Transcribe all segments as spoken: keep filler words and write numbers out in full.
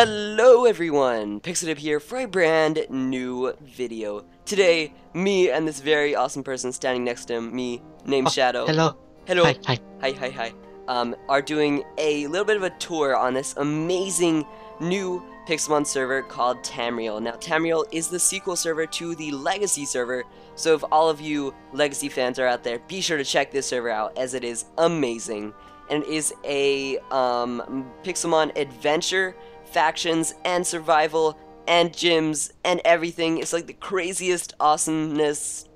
Hello everyone, Pixel Dip here for a brand new video. Today, me and this very awesome person standing next to him, me, named oh, Shadow. Hello. Hello. Hi, hi. Hi, hi, hi. Um, are doing a little bit of a tour on this amazing new Pixelmon server called Tamriel. Now, Tamriel is the sequel server to the Legacy server, so if all of you Legacy fans are out there, be sure to check this server out as it is amazing. And it is a um, Pixelmon adventure, factions, and survival, and gyms, and everything. It's like the craziest awesomeness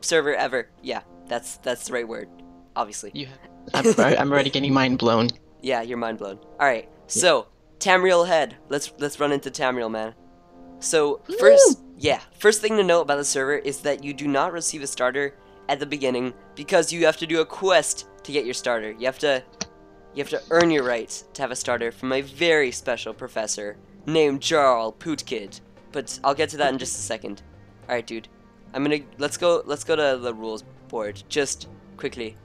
server ever. Yeah, that's that's the right word, obviously. You have, I'm, I'm already getting mind blown. Yeah, you're mind blown. All right, yeah. So Tamriel head. Let's let's run into Tamriel, man. So first, Woo! yeah, first thing to know about the server is that you do not receive a starter at the beginning because you have to do a quest to get your starter. You have to you have to earn your rights to have a starter from a very special professor named Jarl Pootkid. But I'll get to that in just a second. All right, dude. I'm gonna let's go let's go to the rules board just quickly.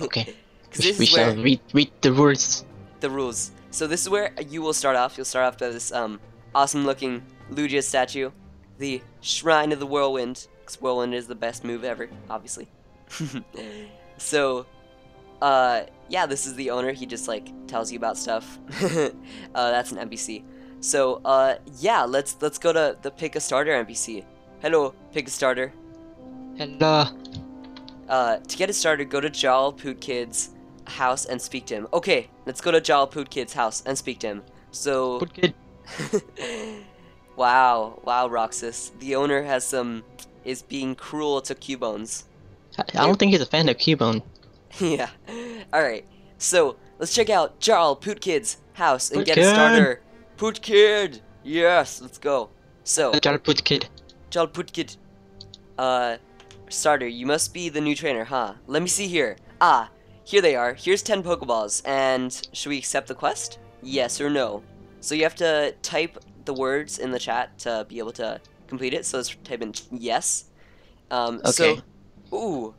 Okay. This we is shall where, read read the rules. The rules. So this is where you will start off. You'll start off by this um awesome looking Lugia statue, the Shrine of the Whirlwind. Because Whirlwind is the best move ever, obviously. So. Uh, yeah, this is the owner. He just, like, tells you about stuff. uh, that's an N P C. So, uh, yeah, let's let's go to the pick a starter N P C. Hello, pick a starter. Hello. Uh, to get it started, go to Jarl Pootkid's house and speak to him. Okay, let's go to Jarl Pootkid's house and speak to him. So... Pootkid. wow, wow, Roxas. The owner has some... is being cruel to Cubones. I, I don't think he's a fan of Cubone. Yeah. Alright, so let's check out Jarl Pootkid's house and Pootkid. Get a starter. Pootkid! Yes, let's go. So, Jarl Pootkid. Jarl Pootkid. Uh, starter, you must be the new trainer, huh? Let me see here. Ah, here they are. Here's ten Pokeballs. And should we accept the quest? Yes or no? So you have to type the words in the chat to be able to complete it. So let's type in yes. Um, okay. So, ooh.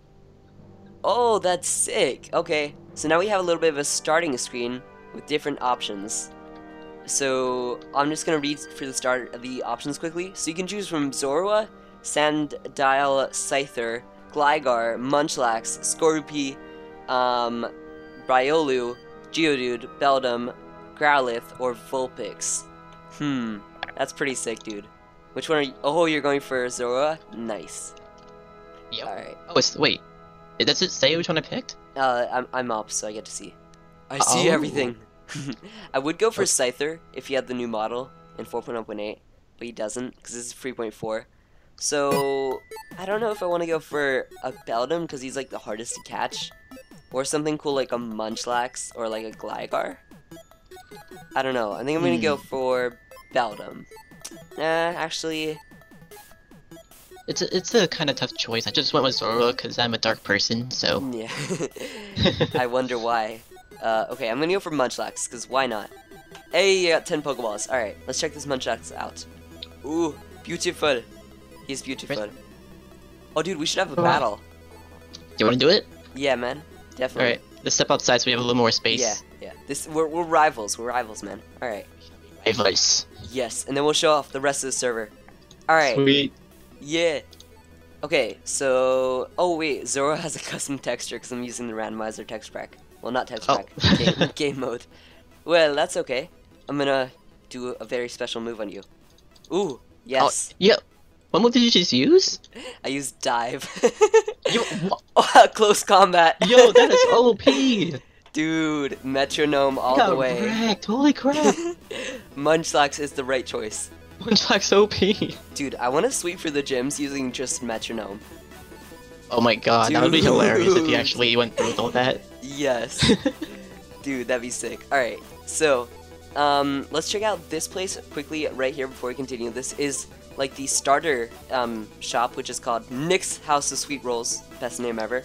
Oh, that's sick. Okay, so now we have a little bit of a starting screen with different options. So I'm just gonna read for the start of the options quickly. So you can choose from Zorua, Sandile, Scyther, Gligar, Munchlax, Scourpy, um, Riolu, Geodude, Beldum, Growlithe, or Vulpix. Hmm, that's pretty sick, dude. Which one are you? Oh, you're going for Zorua? Nice. Yep. All right. Oh, it's, wait. Does it say which one I picked? Uh, I'm, I'm up, so I get to see. I see oh. everything. I would go for Scyther if he had the new model in four point oh point eight, but he doesn't, because this is three point four. So, I don't know if I want to go for a Beldum, because he's like the hardest to catch. Or something cool like a Munchlax, or like a Gligar. I don't know. I think I'm going to mm. go for Beldum. Nah, actually... It's a, it's a kind of tough choice. I just went with Zorua because I'm a dark person, so... Yeah. I wonder why. Uh, okay, I'm gonna go for Munchlax, because why not? Hey, you got ten Pokeballs. Alright, let's check this Munchlax out. Ooh, beautiful. He's beautiful. Oh, dude, we should have a battle. You wanna do it? Yeah, man. Definitely. Alright, let's step outside so we have a little more space. Yeah, yeah. This We're, we're rivals. We're rivals, man. Alright. Rivals. Yes, and then we'll show off the rest of the server. Alright. Sweet. Yeah. Okay, so... Oh, wait. Zorua has a custom texture because I'm using the randomizer text pack. Well, not text pack. Oh. game, game mode. Well, that's okay. I'm gonna do a very special move on you. Ooh, yes. Oh, yeah. What move did you just use? I used dive. Yo, oh, close combat. Yo, that is O P. Dude, metronome all the way. Wrecked. Holy crap. Munchlax is the right choice. Munchlax O P. Dude, I want to sweep for the gyms using just metronome. Oh my god, Dude. That would be hilarious if you actually went through with all that. Yes. Dude, that'd be sick. Alright, so, um, let's check out this place quickly right here before we continue. This is, like, the starter, um, shop, which is called Nick's House of Sweet Rolls. Best name ever.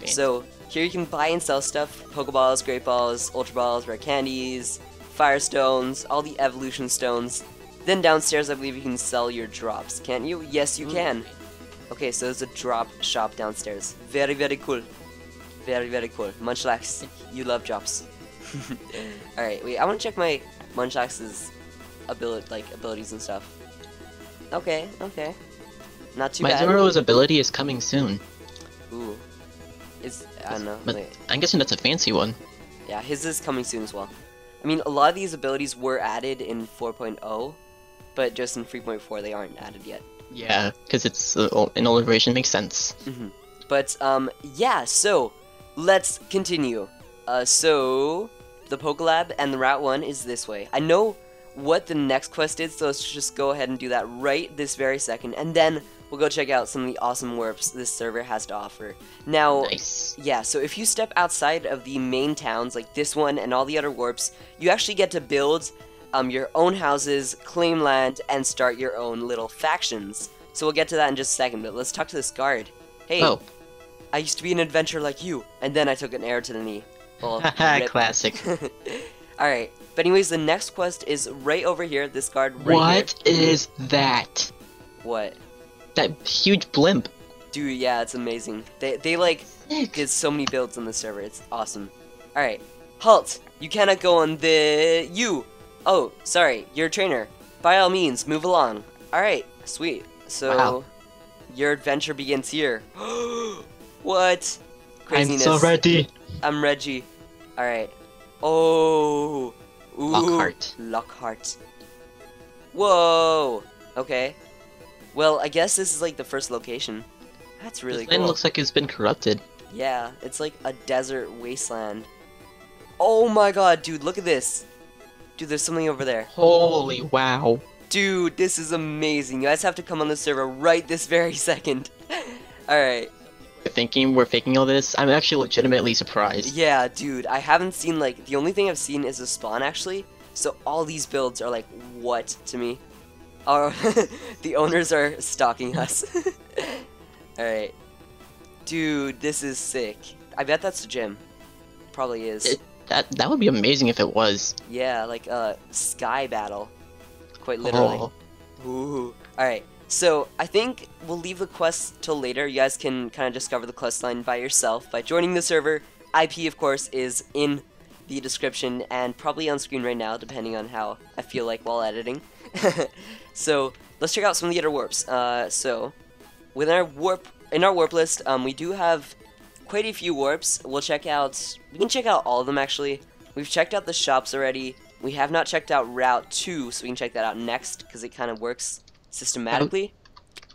Damn. So, here you can buy and sell stuff. Pokeballs, Great Balls, Ultra Balls, Rare Candies, Fire Stones, all the Evolution Stones. Then downstairs, I believe you can sell your drops, can't you? Yes, you can. Okay, so there's a drop shop downstairs. Very, very cool. Very, very cool. Munchlax, you love drops. Alright, wait, I want to check my Munchlax's ability, like abilities and stuff. Okay, okay. Not too My bad. My Zoro's ability is coming soon. Ooh. It's, I don't know. But wait. I'm guessing that's a fancy one. Yeah, his is coming soon as well. I mean, a lot of these abilities were added in four point oh, but just in three point four they aren't added yet. Yeah, because it's uh, an older version, makes sense. Mm-hmm. But, um, yeah, so, let's continue. Uh, so, the Pokelab and the Route one is this way. I know what the next quest is, so let's just go ahead and do that right this very second, and then we'll go check out some of the awesome warps this server has to offer. Now, nice. Yeah, so if you step outside of the main towns, like this one and all the other warps, you actually get to build um, your own houses, claim land, and start your own little factions. So we'll get to that in just a second, but let's talk to this guard. Hey, oh. I used to be an adventurer like you, and then I took an arrow to the knee. Well, classic. Alright, but anyways, the next quest is right over here, this guard right what here. What is that? What? That huge blimp. Dude, yeah, it's amazing. They, they like, Sick. did so many builds on the server. It's awesome. Alright. Halt! You cannot go on the... You! Oh, sorry. You're a trainer. By all means, move along. Alright, sweet. So, wow. Your adventure begins here. What? Craziness. I'm so ready. I'm Reggie. Alright. Oh. Ooh. Lockhart. Lockhart. Whoa. Okay. Well, I guess this is like the first location. That's really cool. This land looks like it's been corrupted. Yeah, it's like a desert wasteland. Oh my god, dude, look at this. Dude, there's something over there. Holy wow. Dude, this is amazing. You guys have to come on the server right this very second. Alright. We're thinking we're faking all this. I'm actually legitimately surprised. Yeah, dude, I haven't seen like, the only thing I've seen is a spawn actually. So all these builds are like, what to me? Our the owners are stalking us. Alright. Dude, this is sick. I bet that's the gym. Probably is. It, that that would be amazing if it was. Yeah, like a uh, sky battle. Quite literally. Oh. Ooh. Alright, so I think we'll leave the quest till later. You guys can kind of discover the quest line by yourself by joining the server. I P, of course, is in the description and probably on screen right now, depending on how I feel like while editing. So let's check out some of the other warps. Uh, so within our warp in our warp list, um, we do have quite a few warps. We'll check out. We can check out all of them actually. We've checked out the shops already. We have not checked out Route Two, so we can check that out next because it kind of works systematically.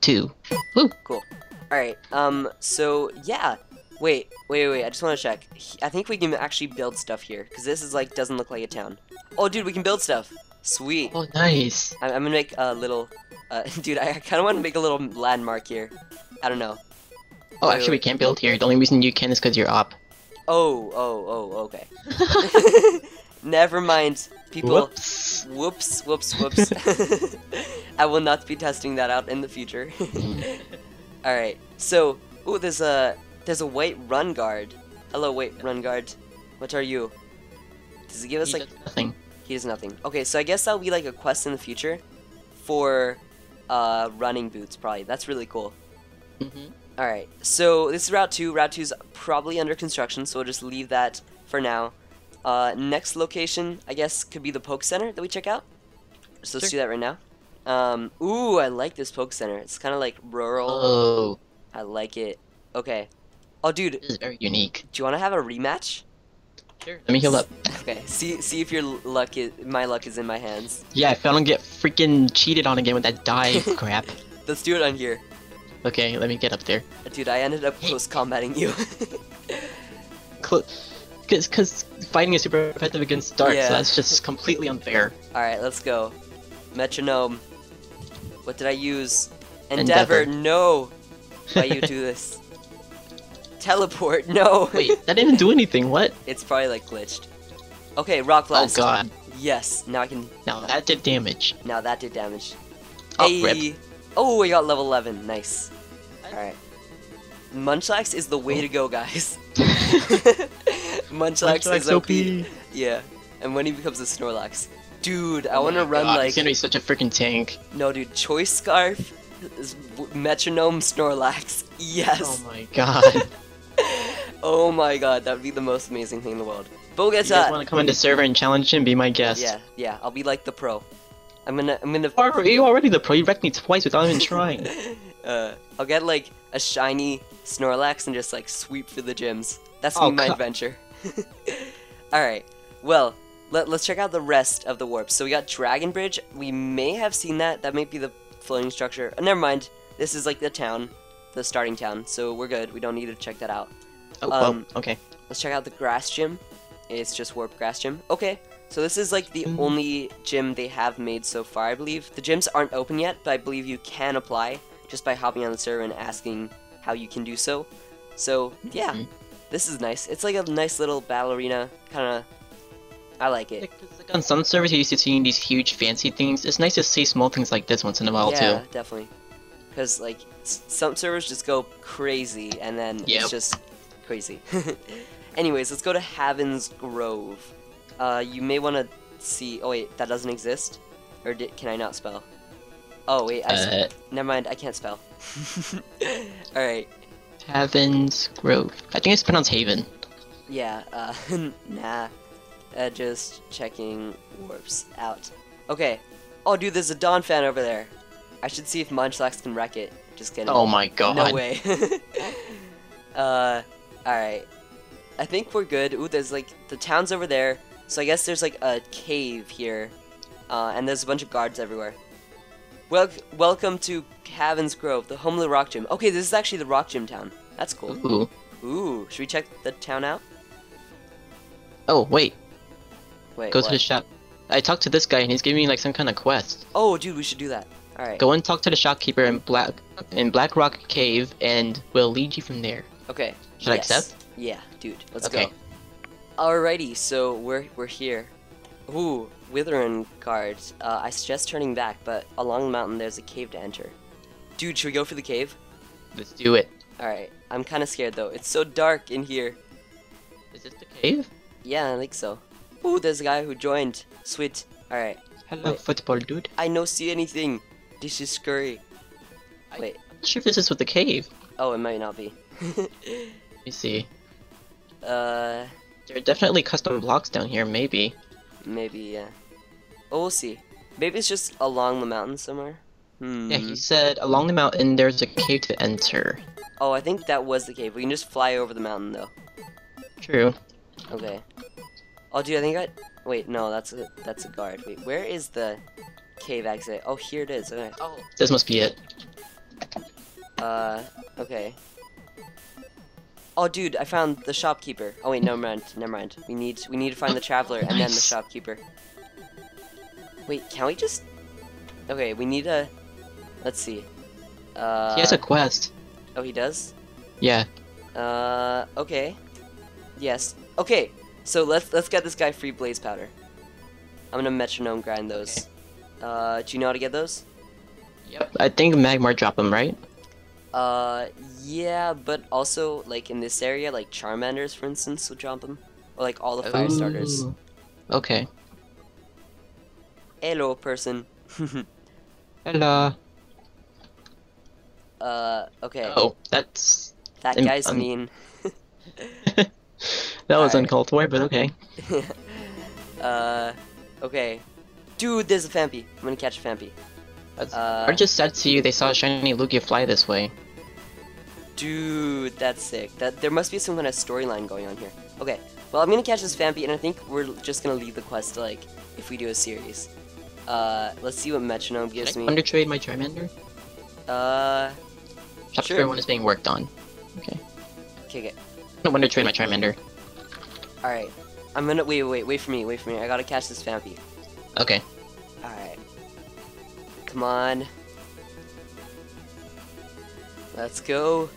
Two. Woo. Cool. All right. Um. So yeah. Wait, wait, wait, I just want to check. I think we can actually build stuff here, because this is like, doesn't look like a town. Oh, dude, we can build stuff. Sweet. Oh, nice. I'm, I'm going to make a little, uh, dude, I kind of want to make a little landmark here. I don't know. Oh, wait, actually, wait. we can't build here. The only reason you can is because you're op. Oh, oh, oh, okay. Never mind, people. Whoops. Whoops, whoops, whoops. I will not be testing that out in the future. All right, so, ooh, there's a... There's a white run guard. Hello, wait, run guard. What are you? Does it give us he like does nothing? He does nothing. Okay, so I guess that'll be like a quest in the future for uh, running boots, probably. That's really cool. Mm-hmm. All right, so this is Route Two. Route Two is probably under construction, so we'll just leave that for now. Uh, next location, I guess, could be the Poke Center that we check out. So let's sure. do that right now. Um, ooh, I like this Poke Center. It's kind of like rural. Oh, I like it. Okay. Oh, dude. This is very unique. Do you want to have a rematch? Sure. Let me heal up. Okay. See, see if your luck is my luck is in my hands. Yeah, if I don't get freaking cheated on again with that dive crap. Let's do it on here. Okay, let me get up there. Dude, I ended up close combating you. Close, because because fighting is super effective against dark, yeah. So that's just completely unfair. All right, let's go. Metronome. What did I use? Endeavor. Endeavor. No. Why you do this? Teleport, no! Wait, that didn't do anything, what? It's probably like glitched. Okay, Rock Blast. Oh god. Yes, now I can... Now that did damage. Now that did damage. Oh, hey. Rip. Oh, I got level eleven, nice. Alright. Munchlax is the way oh. to go, guys. Munchlax, Munchlax is O P. Yeah, and when he becomes a Snorlax. Dude, I oh wanna run god. like... He's gonna be such a freaking tank. No, dude, Choice Scarf, Metronome, Snorlax. Yes! Oh my god. Oh my god, that would be the most amazing thing in the world. But we'll get to that. You guys want to come into server and challenge him? Be my guest. Yeah, yeah, I'll be like the pro. I'm gonna, I'm gonna. Are you already the pro? You wrecked me twice without even trying. uh, I'll get like a shiny Snorlax and just like sweep through the gyms. That's oh, my adventure. All right. Well, let, let's check out the rest of the warps. So we got Dragon Bridge. We may have seen that. That might be the floating structure. Oh, never mind. This is like the town, the starting town. So we're good. We don't need to check that out. Oh, um, well, okay. Let's check out the grass gym. It's just warp grass gym. Okay. So this is like the only gym they have made so far, I believe. The gyms aren't open yet, but I believe you can apply just by hopping on the server and asking how you can do so. So yeah, this is nice. It's like a nice little ballerina kind of. I like it. Yeah, like on some servers, you're used to seeing these huge fancy things. It's nice to see small things like this once in a while yeah, too. Yeah, definitely. Because like some servers just go crazy, and then yep. it's just crazy. Anyways, let's go to Haven's Grove. Uh, you may want to see. Oh wait, that doesn't exist. Or did, can I not spell? Oh wait, I uh, never mind. I can't spell. All right. Haven's Grove. I think it's pronounced Haven. Yeah. Uh, nah. Uh, just checking warps out. Okay. Oh dude, there's a Dawn fan over there. I should see if Munchlax can wreck it. Just kidding. Oh my god. No way. uh. All right. I think we're good. Ooh, there's like the town's over there. So I guess there's like a cave here, uh, and there's a bunch of guards everywhere. Well, welcome to Cavans Grove, the home of the rock gym. Okay, this is actually the rock gym town. That's cool. Ooh. Ooh, should we check the town out? Oh wait. Wait. Go what? to the shop. I talked to this guy, and he's giving me like some kind of quest. Oh, dude, we should do that. All right. Go and talk to the shopkeeper in Black in Black Rock Cave, and we'll lead you from there. Okay. Should yes. I accept? Yeah, dude. Let's okay. go. Alrighty, so we're we're here. Ooh, Withering Guard. Uh, I suggest turning back, but along the mountain there's a cave to enter. Dude, should we go for the cave? Let's do it. Alright, I'm kind of scared though. It's so dark in here. Is this the cave? Yeah, I think so. Ooh, there's a guy who joined. Sweet. Alright. Hello, Wait. football dude. I no see anything. This is scary. Wait. I'm not sure if this is with the cave. Oh, it might not be. Let me see. Uh, there are definitely custom blocks down here, maybe. Maybe, yeah. Oh, we'll see. Maybe it's just along the mountain somewhere. Hmm. Yeah, he said along the mountain there's a cave to enter. Oh, I think that was the cave. We can just fly over the mountain, though. True. Okay. Oh, dude, I think I... Wait, no, that's a, that's a guard. Wait, where is the cave exit? Oh, here it is. Okay. Oh, this must be it. Uh, okay. Oh, dude, I found the shopkeeper. Oh wait, never mind, never mind. We need, we need to find the traveler and nice. then the shopkeeper. Wait, can we just? Okay, we need a. Let's see. Uh... He has a quest. Oh, he does. Yeah. Uh, okay. Yes. Okay. So let's let's get this guy free blaze powder. I'm gonna metronome grind those. Okay. Uh, do you know how to get those? Yep. I think Magmar dropped them, right? Uh, yeah, but also, like, in this area, like, Charmanders, for instance, will jump them. Or, like, all the fire Ooh. starters. Okay. Hello, person. Hello. Uh, okay. Oh, that's... That I'm, guy's I'm... mean. that all was right. uncalled for, but okay. uh, okay. Dude, there's a Fampi. I'm gonna catch a Fampi. Uh, I just said to you they saw a shiny Lugia fly this way. Dude, that's sick. That there must be some kind of storyline going on here. Okay, well I'm gonna catch this Fampi, and I think we're just gonna leave the quest to, like, if we do a series. Uh, let's see what Metronome gives me. Can I undertrade my Charmander? Uh, Chapter sure. one is being worked on. Okay. Okay, okay. I'm gonna undertrade my Charmander. All right, I'm gonna wait, wait, wait for me, wait for me. I gotta catch this Fampi. Okay. All right. Come on. Let's go.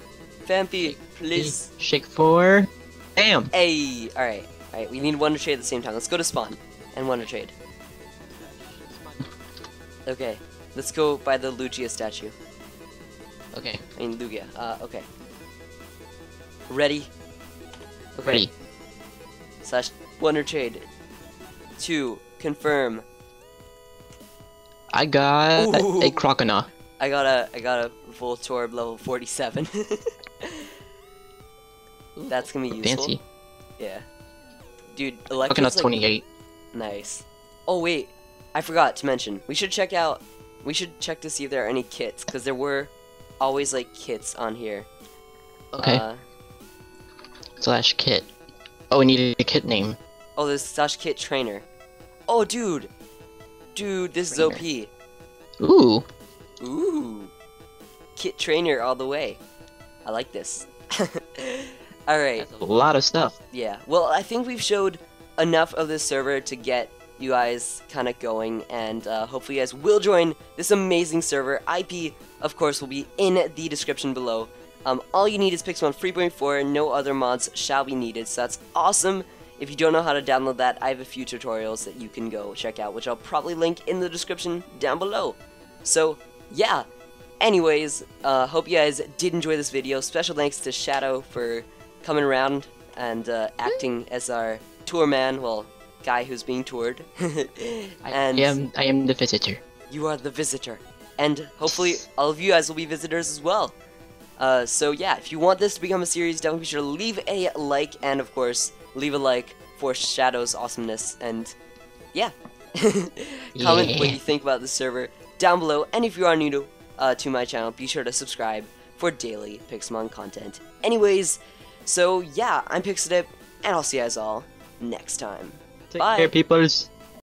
Fampi, please. Shake four. Damn. Hey. Alright. Alright, we need Wonder Trade at the same time. Let's go to spawn and Wonder Trade. Okay. Let's go by the Lugia statue. Okay. I mean, Lugia. Uh, okay. Ready? Okay. Ready. Slash Wonder Trade. Two. Confirm. I got Ooh. a Croconaw. I got a I got a Voltorb level forty-seven. That's gonna be useful. Fancy. Yeah. Dude, Electro's Croconaw's like... twenty-eight. Nice. Oh wait, I forgot to mention, we should check out, we should check to see if there are any kits, because there were always, like, kits on here. Okay. Uh, slash kit. Oh, we needed a kit name. Oh, there's slash kit trainer. Oh, dude! Dude, this trainer. is O P. Ooh. Ooh. Kit trainer all the way. I like this. Alright. A lot of stuff. Yeah. Well, I think we've showed enough of this server to get you guys kind of going, and uh, hopefully you guys will join this amazing server. I P, of course, will be in the description below. Um, all you need is Pixelmon three point four, no other mods shall be needed, so that's awesome. If you don't know how to download that, I have a few tutorials that you can go check out, which I'll probably link in the description down below. So, yeah. Anyways, uh, hope you guys did enjoy this video. Special thanks to Shadow for coming around and uh, acting as our tour man, well, guy who's being toured. And I am, I am the visitor. You are the visitor. And hopefully all of you guys will be visitors as well. Uh, so yeah, if you want this to become a series, definitely be sure to leave a like, and of course, leave a like for Shadow's awesomeness, and yeah. Comment yeah. what you think about the server down below, and if you are new to, uh, to my channel, be sure to subscribe for daily Pixelmon content. Anyways, so yeah, I'm Pixel Dip, and I'll see you guys all next time. Take Bye. care, peoples.